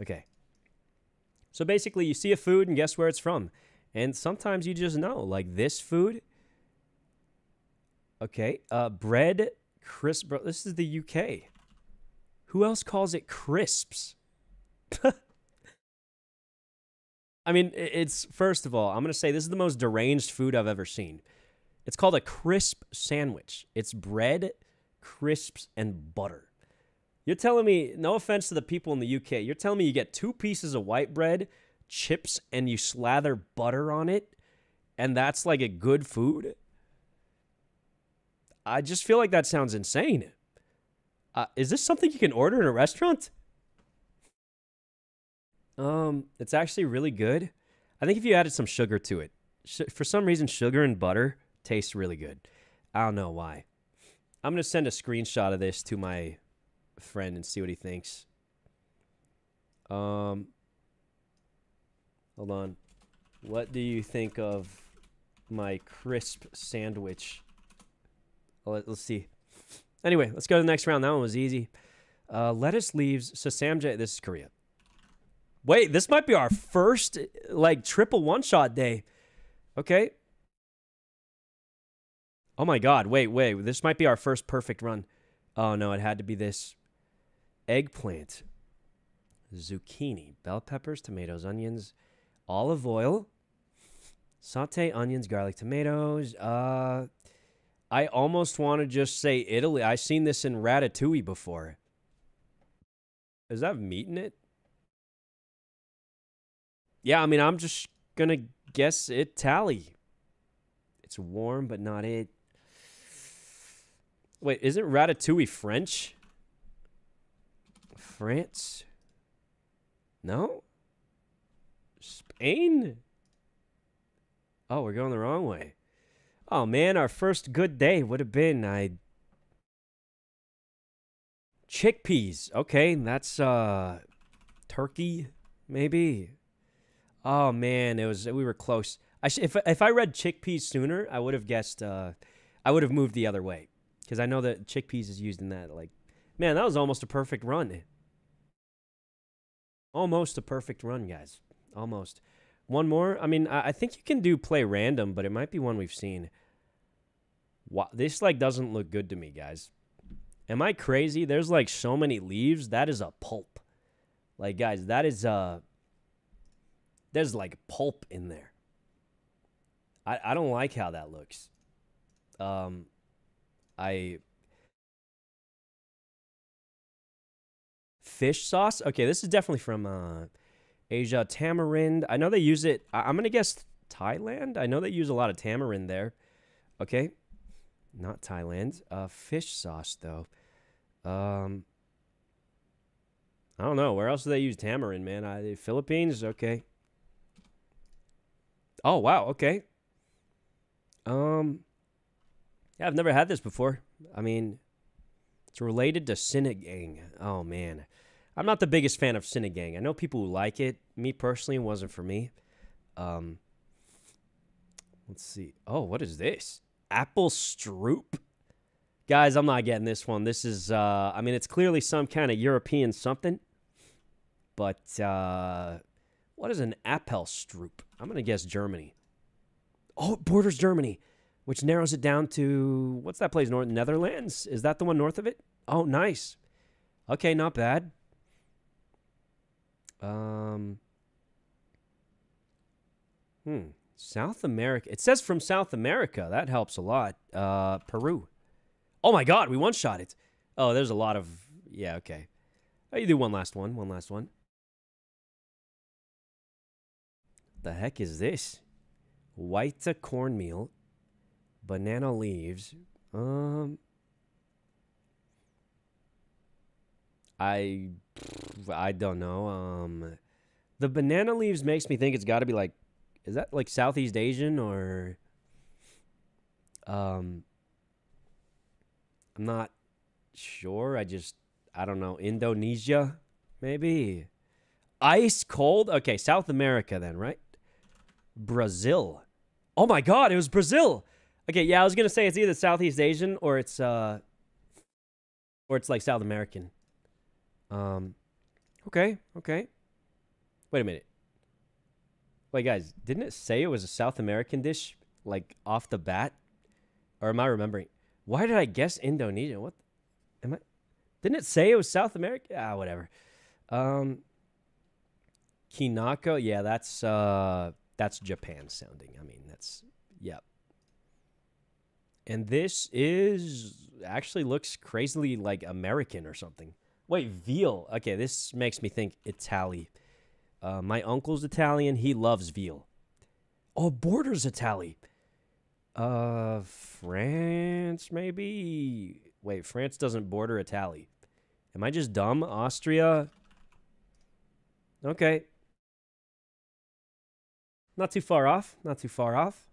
Okay. So basically, you see a food and guess where it's from. And sometimes you just know, like this food. Okay, bread, crisp, bro, this is the UK. Who else calls it crisps? I mean, it's, first of all, I'm going to say this is the most deranged food I've ever seen. It's called a crisp sandwich. It's bread, crisps, and butter. You're telling me, no offense to the people in the UK, you're telling me you get 2 pieces of white bread, chips, and you slather butter on it, and that's like a good food? I just feel like that sounds insane. Is this something you can order in a restaurant? It's actually really good. I think if you added some sugar to it. For some reason, sugar and butter tastes really good. I don't know why. I'm going to send a screenshot of this to my friend and see what he thinks. Hold on. What do you think of my crisp sandwich? Let's see. Anyway, let's go to the next round. That one was easy. Lettuce leaves. Sesamja. This is Korea. Wait, this might be our first, like, triple one-shot day. Okay. Oh, my God. Wait, wait. This might be our first perfect run. Oh, no. It had to be this. Eggplant. Zucchini. Bell peppers, tomatoes, onions. Olive oil. Saute, onions, garlic, tomatoes. I almost want to just say Italy. I've seen this in Ratatouille before. Does that have meat in it? Yeah, I mean, I'm just going to guess Italy. It's warm, but not it. Wait, isn't Ratatouille French? France? No? Spain? Oh, we're going the wrong way. Oh, man, our first good day would have been, chickpeas. Okay, that's, turkey, maybe. Oh, man, we were close. If I read chickpeas sooner, I would have guessed, I would have moved the other way. Because I know that chickpeas is used in that, like, man, that was almost a perfect run. Almost a perfect run, guys. Almost. One more. I mean, I think you can do play random, but it might be one we've seen. Wow, this like doesn't look good to me, guys. Am I crazy? There's like so many leaves. That is a pulp. Like, guys, that is there's like pulp in there. I don't like how that looks. Fish sauce? Okay, this is definitely from Asia. Tamarind. I know they use it. I'm going to guess Thailand. I know they use a lot of tamarind there. Okay. Not Thailand. Fish sauce, though. I don't know. Where else do they use tamarind, man? Philippines? Okay. Oh, wow. Okay. Yeah, I've never had this before. I mean, it's related to sinigang. Oh, man. I'm not the biggest fan of sinigang. I know people who like it. Me, personally, it wasn't for me. Let's see. Oh, what is this? Appelstroop? Guys, I'm not getting this one. This is, I mean, it's clearly some kind of European something. But, what is an Appelstroop? I'm going to guess Germany. Oh, it borders Germany, which narrows it down to, what's that place? North Netherlands? Is that the one north of it? Oh, nice. Okay, not bad. South America. It says from South America. That helps a lot. Peru. Oh my God, we one-shot it. Oh, there's a lot of, yeah, okay. Oh, you do one last one. The heck is this? White cornmeal, banana leaves. I don't know. The banana leaves makes me think it's got to be like, is that like Southeast Asian or? I'm not sure. I don't know. Indonesia, maybe. Ice cold. Okay, South America then, right? Brazil. Oh my God, it was Brazil. Okay, yeah, I was gonna say it's either Southeast Asian or it's like South American. Okay. Wait a minute. Wait, guys, didn't it say it was a South American dish, like, off the bat? Or am I remembering? Why did I guess Indonesia? What? Am I? Didn't it say it was South America? Ah, whatever. Kinako? Yeah, that's Japan sounding. I mean, that's... Yep. And this is... Actually looks crazily, like, American or something. Wait, veal. Okay, this makes me think Italian. My uncle's Italian. He loves veal. Oh, border's Italian. France, maybe? Wait, France doesn't border Italy. Am I just dumb? Austria? Okay. Not too far off. Not too far off.